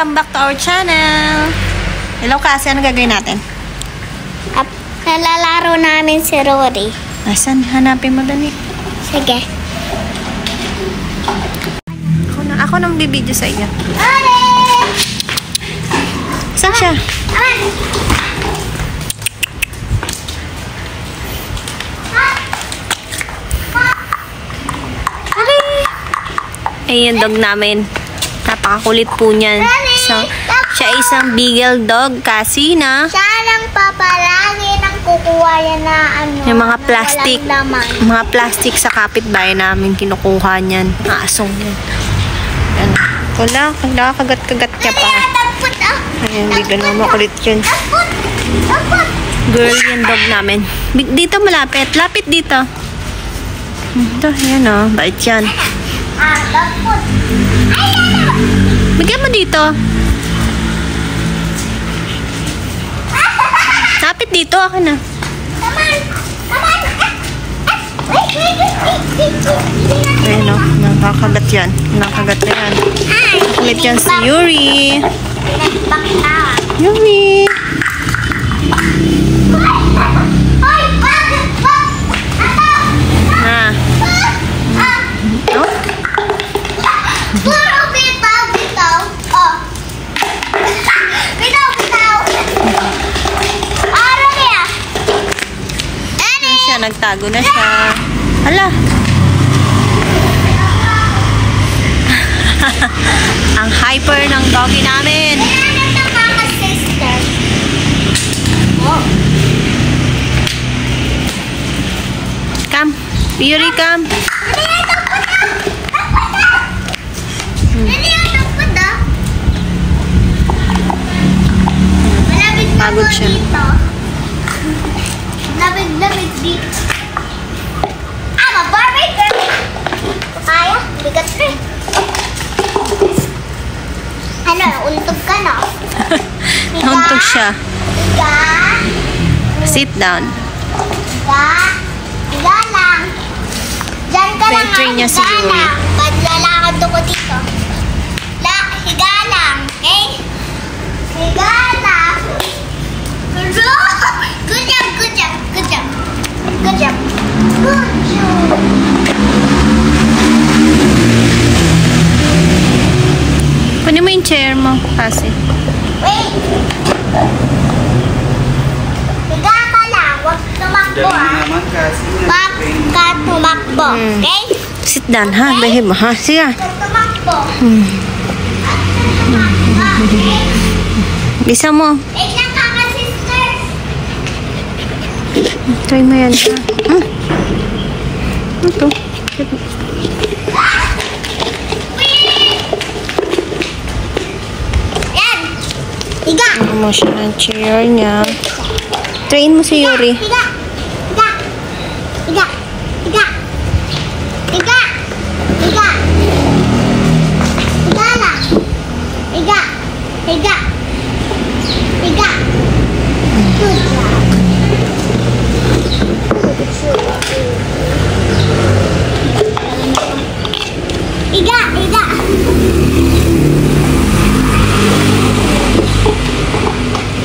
Welcome back to our channel. Hello Cassie, ano gagawin natin? Nalalaro namin si Rory. Asan? Hanapin mo dali. Sige. Ako nang bibidyo sa iyo. Rory! Saan siya? Ay, yung dog namin. Napakakulit po niyan. So, siya isang beagle dog kasi na siya lang papalagi nang kukuha yan na ano, yung mga plastic. Mga plastic sa kapitbahay namin kinukuha niyan. Asong yan. Ano. Wala, kagat-kagat niya pa. Ayan, hindi ganun makulit yun. Girl yung dog namin. Dito malapit. Lapit dito. Ito, yan o. Bait yan. Bigyan mo dito. Kapit dito, ako na. Ayan o, nakakagat yan. Nakakagat na yan. Kulit yan si Yuri. Yuri! Nagtago na siya. Ala! Ang hyper ng doggy namin. Ayan ang kakasister. Oh. Come. Yuri, come. Pagod siya. Labig dito. I'm a Barbie girl. Kaya, bigat rin. Ano, untog ka na. Untog siya. Higa. Sit down. Higa. Higa lang. Diyan ka lang. Higa niya si Yuri. Paglalakad ako dito. Higa lang. Okay? Higa lang. Good job, good job, good job, good job, good job. Kunin mo yung chair mo, Cassie. Wait! Higa ka lang, huwag tumakbo ha. Huwag ka tumakbo, okay? Sit down ha, bahay mo ha, siya. Tumakbo. Bisa mo. Wait lang. Try mo yan ha. Ito. Yan! Higa! Ano mo siya ng chair niya. Train mo si Yuri. Higa! Higa! Higa! Higa! Higa! Higa! Higa lang! Higa! Higa! Higa! Iga, iga.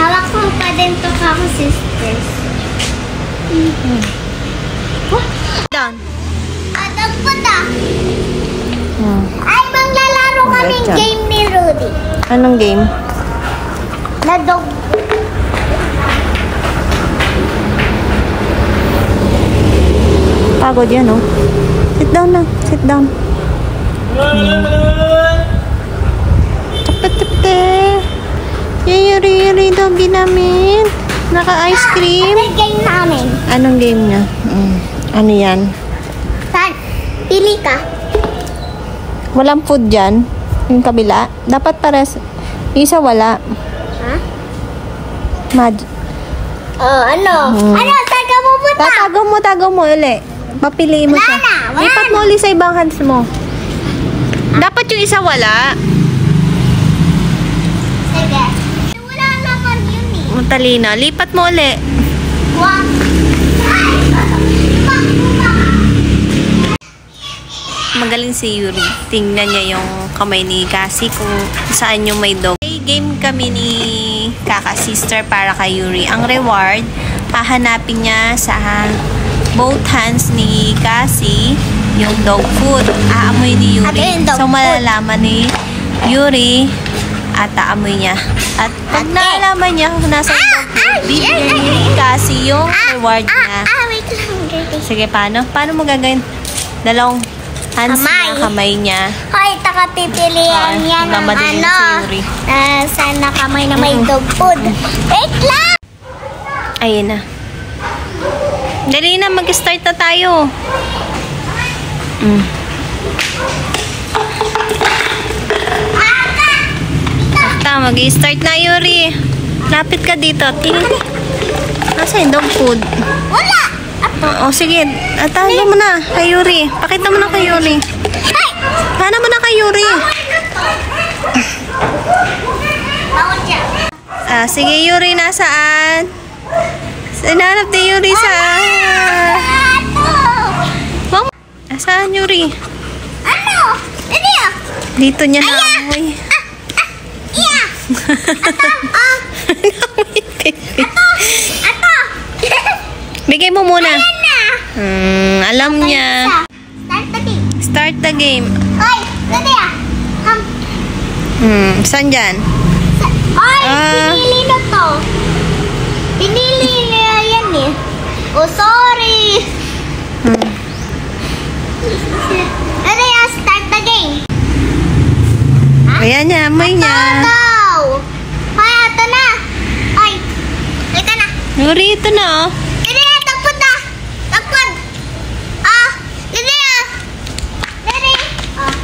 Hawak mo pa din to kakasisters. Down. Patag po ta. Ay, maglalaro kaming game ni Rudy. Anong game? Nadog. Pagod yan, oh. Sit down lang. Sit down. Tapete. Yuri doggy namin. Naka-ice cream. Anong game namin? Anong game niya? Ano yan? Saan? Pili ka. Walang food dyan. Yung kabila. Dapat pares. Isa wala. Ha? Mad. Oh, ano? Ano? Tagaw mo po ta. Tagaw mo ulit. Papiliin mo siya. Lipat mo ulit sa ibang hands mo. Dapat yung isa wala. Sige. Wala naman yun eh. Ang talino. Lipat mo ulit. Magaling si Yuri. Tingnan niya yung kamay ni Cassie kung saan yung may dog. nag-game kami ni kakasister para kay Yuri. Ang reward, hahanapin niya sa both hands ni Cassie yung dog food. Aamoy ni Yuri. So, malalaman ni Yuri at aamoy niya. At pag nalaman niya kung nasa dog food, bibigyan ni Cassie yung reward niya. Sige, paano? Paano mo gagawin? Dalawang hands na kamay niya. Hoy, takapipilihan niya ng ano. Sana kamay na may dog food. Wait lang! Ayun na. Dali na, mag-start na tayo. Ata, mag-start na, Yuri. Lapit ka dito. Nasa yung dog food? Wala! Oo, sige. Tawag mo na kay Yuri. Pakita mo na kay Yuri. Paano mo na kay Yuri? Sige, Yuri, nasaan? Sinanap ni Yuri sa... Saan, Yuri? Ano? Dito? Dito niya na amoy. Iya! Ato! Bigay mo muna. Alam niya. Start the game. Oy! Dito ya! Saan dyan? Oy! Pinili na to. Pinili niya yan eh. Oh, sorry! Ano yan? Start the game! Ayan niya, amoy niya. Ato! Ay, ato na! Ay! Ito na! Yuri, ito na oh. Ito na, tagpod na! Tagpod! Ah! Ito na! Dito! Ah!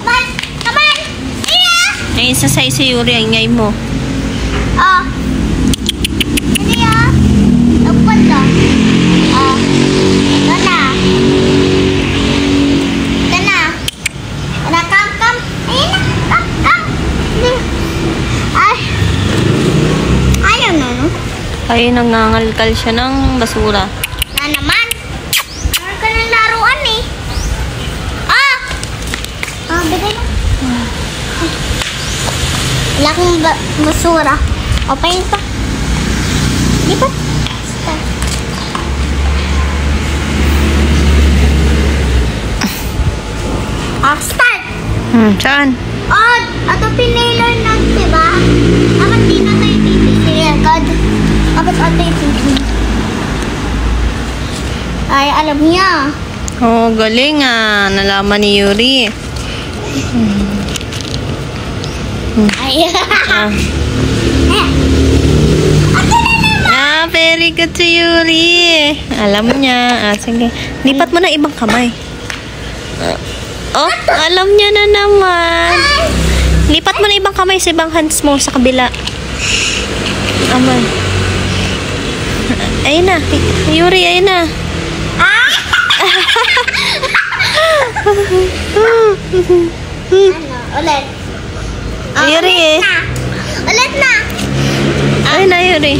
Come on! Come on! Ito na! Ay, sasay si Yuri, ang ingay mo. Ah! Ay, nangangalkal siya ng basura. Na naman. Meron ka ng laruan eh. Ah! Ah, bigay mo. Wala kong basura. O, pahin pa. Di ba? Ah, start! Saan? Oh, ato pinilan lang, diba? Dapat di na tayo pipilihan. God. Dapat ato yung pipilihan. Ay, alam niya. Oh, galing ah. Nalaman ni Yuri. Ay. Ah, very good si Yuri. Alam niya. Ah, sige. Lipat mo na ibang kamay. Oh, alam niya na naman. Lipat mo na ibang kamay sa ibang hands mo sa kabila. Aman. Ayun na. Yuri, ayun na. Ano? Ulit. Oh, Yuri. Ulit na. Ulit na. Ayun na, Yuri.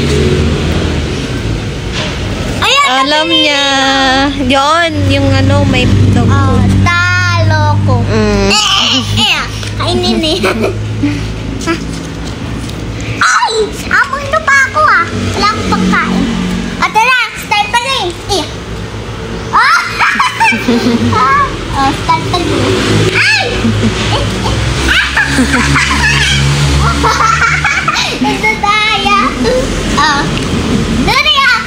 Ayun, alam niya. Yun, yung ano, may dog. Oh, loko. Kainin eh. Ay! Apunto pa ako ah. Wala akong pagkain. O tala, start pa rin. Oh! Oh, start pa rin. Ay! Ito tayo. Oh. Doon eh ah.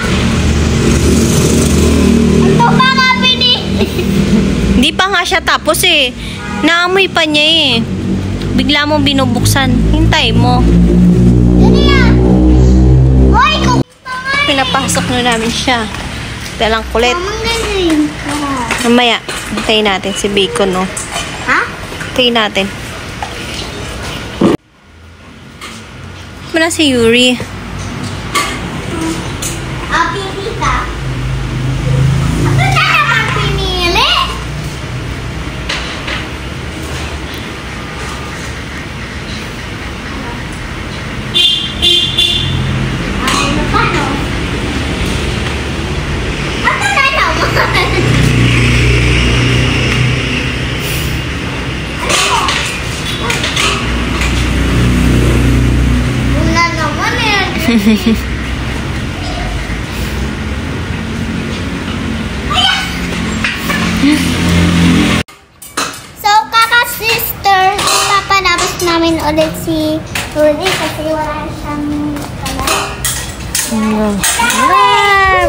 Ito pa nga pini. Hindi pa nga siya tapos eh. Naamoy pa niya eh. Bigla mong binubuksan. Hintay mo. Pinapasok na namin siya. Dalang kulit. Mamaya, hintayin natin si Bacon, no? Ha? Hintayin natin. Muna si Yuri. So kakasister, papanapos namin ulit si Yuri kasi wala siyang kala.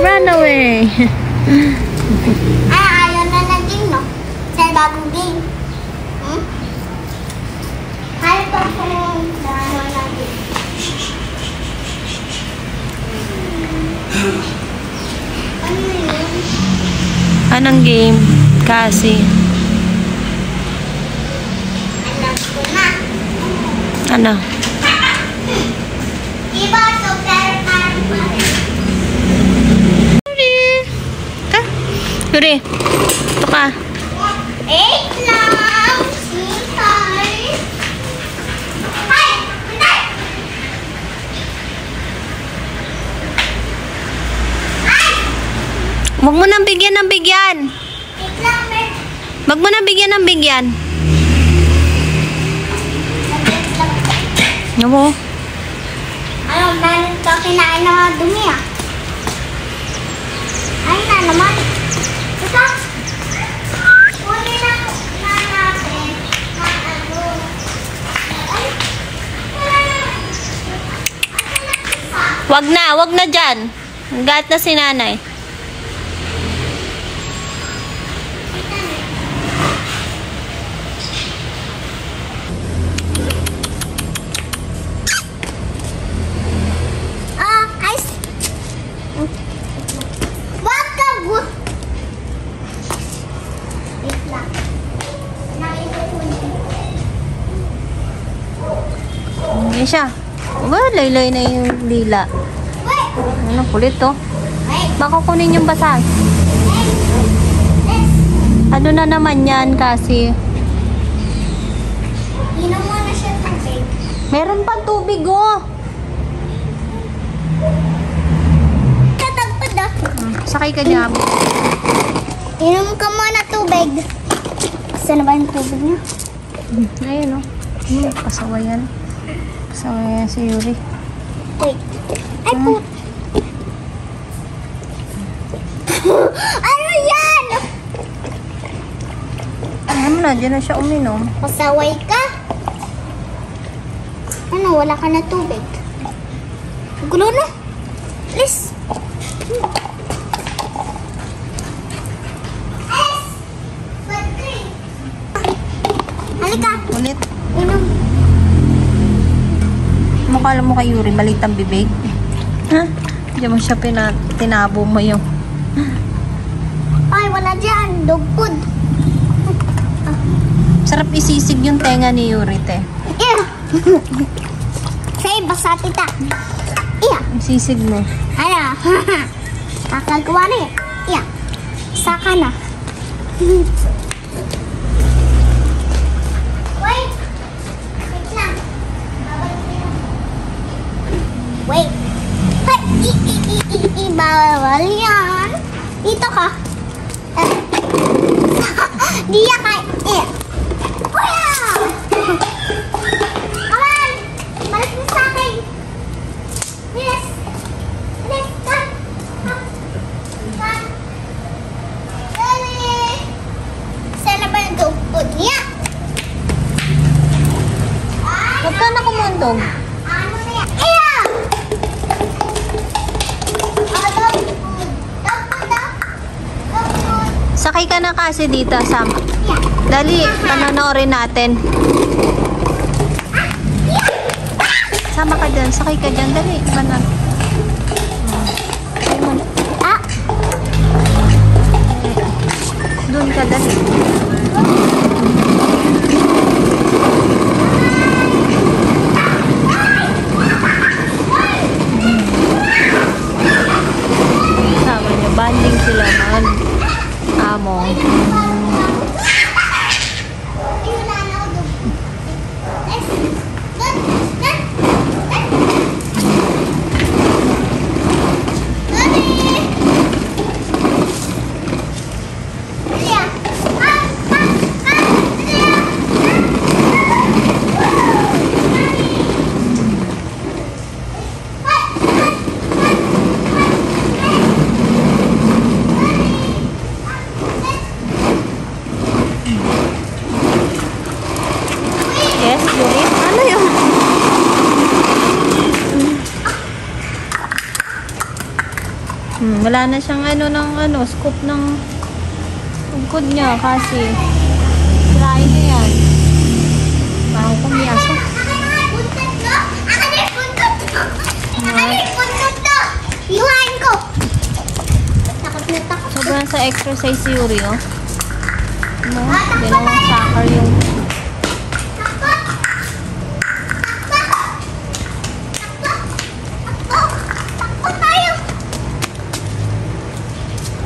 Run away! Ayaw na naging no? Sa bagong game. Ayaw pa kung gano'n naging. Ano yun? Anong game? Cassie. Ano? Diba so pero parang Yuri! Ka? Yuri! Ito ka! 8 lang! Sintay! Ay! Hintay! Ay! Huwag mo nang bigyan ng bigyan! Wag mo nang bigyan ng bigyan! Ano? Ano, dahil ito kinain ng mga dumi ah. Ayun na naman. Ito. Kunin na natin. Wag na dyan. Ang galit na si nanay. Ayan siya. Well, laylay na yung lila. Ano, kulit to. Baka kunin yung basag. Ano na naman yan kasi? Inom mo na siya tubig. Meron pang tubig oh. Katagpad ah. Sakay ka dyan. Inom ka muna tubig. Saan na ba yung tubig niya? Ayun oh. Pasawa yan. So, ayan si Yuri. Wait. Ay po. Ano yan? Alam na, dyan na siya uminom. Pasaway ka? Ano, wala ka na tubig. Gulo na. Please. Halika. Ulit. Inom. Mukha mo kay Yuri, maliit ang bibig. Ha? Diyan mo siya tinabo mo yung... Ay, wala dyan. Dog food. Ah. Sarap isisig yung tenga ni Yuri, te. Yeah. Say, basa, tita. Yeah. Isisig mo. Ano? Kakagawa na eh. Yeah. Saka na. Bawal yan. Dito ka. Diya ka. Kuya! Come on! Balik mo sa akin. Yes. Yes. Come. Come. Dali. Sana ba yung dugpod niya? Huwag ka na kumundog. Sakay ka na kasi dito, Sam. Dali, panonoorin natin. Sama ka dyan, sakay ka dyan. Dali, panon. Ah! Doon ka, dali. Sama niya, banding sila man. Amo. Wala na siyang scoop ng tungkod niya kasi try na yan. Parang kumiyaso. Buntot ko! Ako na yung buntot ko! Ako na yung buntot ko! Iwain ko! Takot na takot. Sobrang sa exercise si Yuri, oh. No, dalawang sakar yung...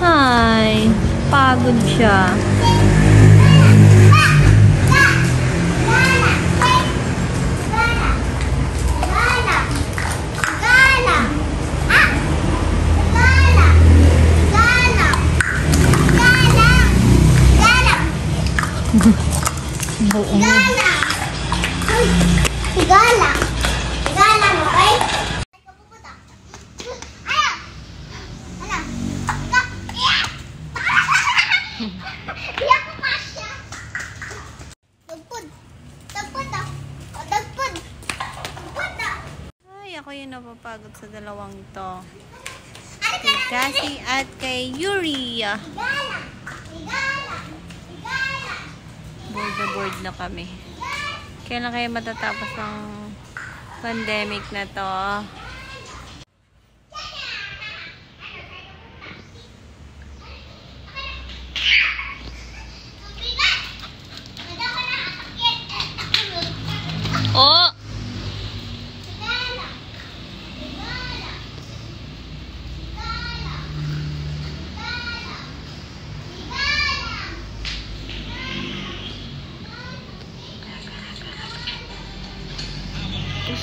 Ay, pagod siya. Napapagod sa dalawang ito. Kay Cassie at kay Yuri. Bored na board na kami. Kailan kaya matatapos ang pandemic na to? Oh!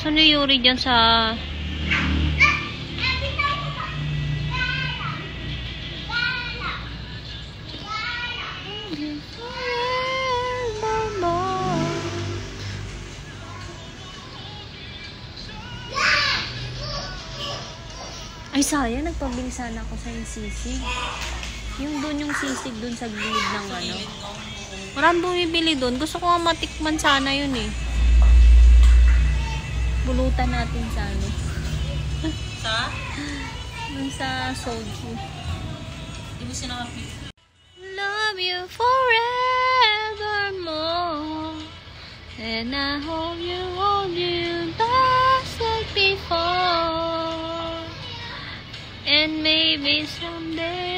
Saan yung Yuri dyan sa... Ay, sayang. Nagpabilisan ako sa yung sisig. Yung doon yung sisig doon sa gilid ng ano. Maraming bumibili doon. Gusto ko nga matikman sana yun eh. Bulutan natin sa ano. Sa? Yung sa soju. Di mo sinakapi. Love you forevermore, and I hope you hold you just like before, and maybe someday.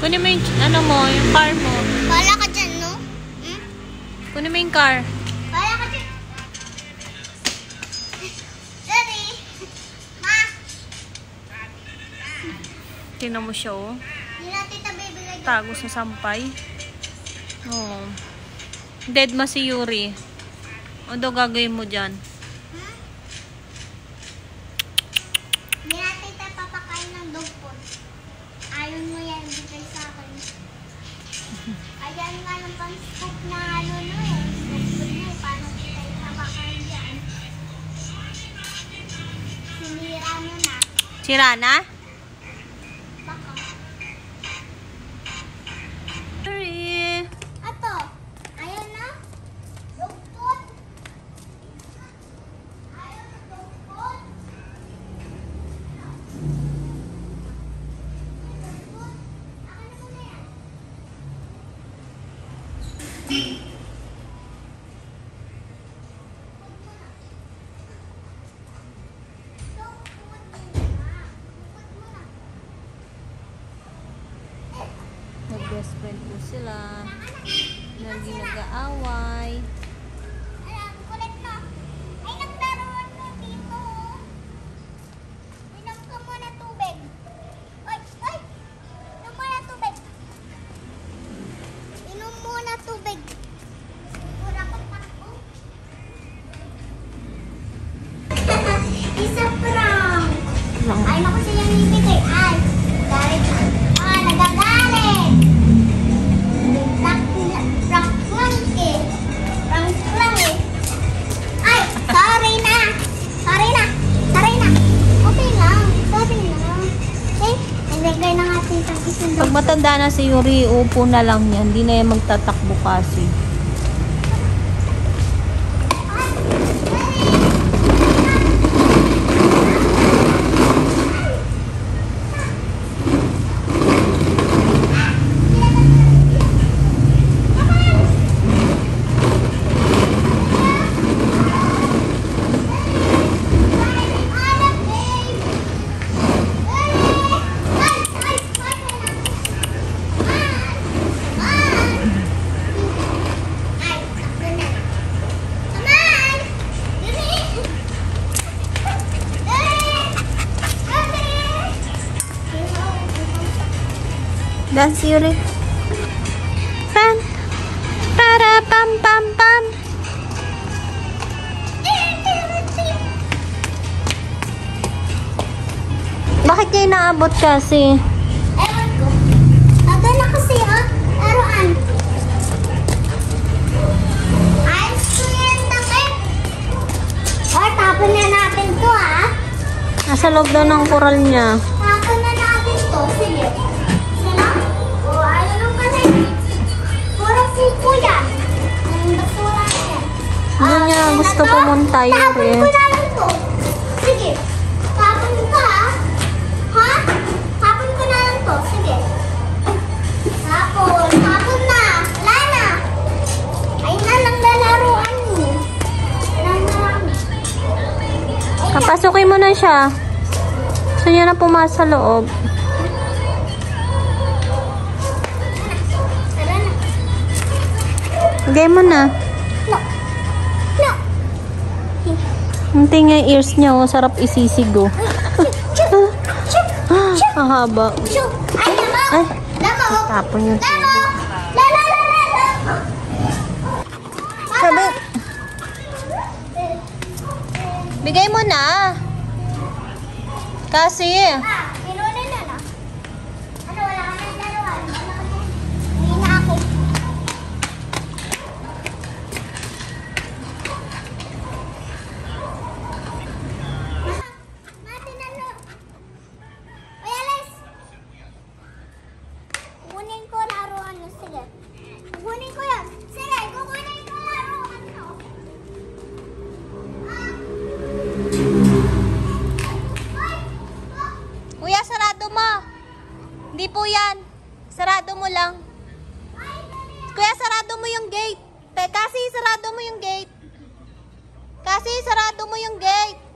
Kunin mo yung, yung car mo. Wala ka dyan, no? Hmm? Kunin mo yung car. Wala ka dyan. Daddy! Ma! Tingnan mo siya, oh. Tago sa sampay. Oh. Dead ma si Yuri. Ano daw gagawin mo dyan? Hmm? Hindi natin tayo papakain ng dog food. Ayaw mo yan, bigay sa akin. Ayan nga ng pang-scoop na eh. Scoop na eh, paano kita itapakan dyan? Sinira mo na. Sira na? Baka. Sorry. Ato, ayaw na. Dugpot. Ayaw na dugpot. Best friend po sila. Naging nag-aaway. Alam, kulit na. Ay, naglaruan ko dito. Inom ka muna tubig. Ay, ay! Inom muna tubig. Pag matanda na si Yuri, upo na lang niya. Hindi na yan magtatakbo kasi. Dance Yuri. Pan. Para pam pam pam. Bakit kayo naabot kasi? Ewan ko. Aga na kasi ah. Laruan. Ice cream tayo. O, tapon na natin to ah. Nasa loob daw ng kural niya. Tapon na natin to. Sige. Ano niya gusto pumunta, Yuri? Tapon ko namin to. Sige. Tapon ko ha? Ha? Tapon ko namin to. Sige. Tapon. Tapon na. Wala na. Ayun na lang lalaroan mo. Wala na lang. Kapasukin mo na siya. Gusto niya na pumasa loob. Lagay mo na. Ang tingin yung ears niya, sarap isisig o. Ang haba. Ay, lamok! Lamok! Tapon yung tingin. Lamok! Lala! Sabi! Bigay mo na! Kasi pinunin na na. Ano, wala ka ng dalawa. Hindi na ako. Hindi po yan. Sarado mo lang. Kuya, sarado mo yung gate. Kasi sarado mo yung gate. Kasi sarado mo yung gate.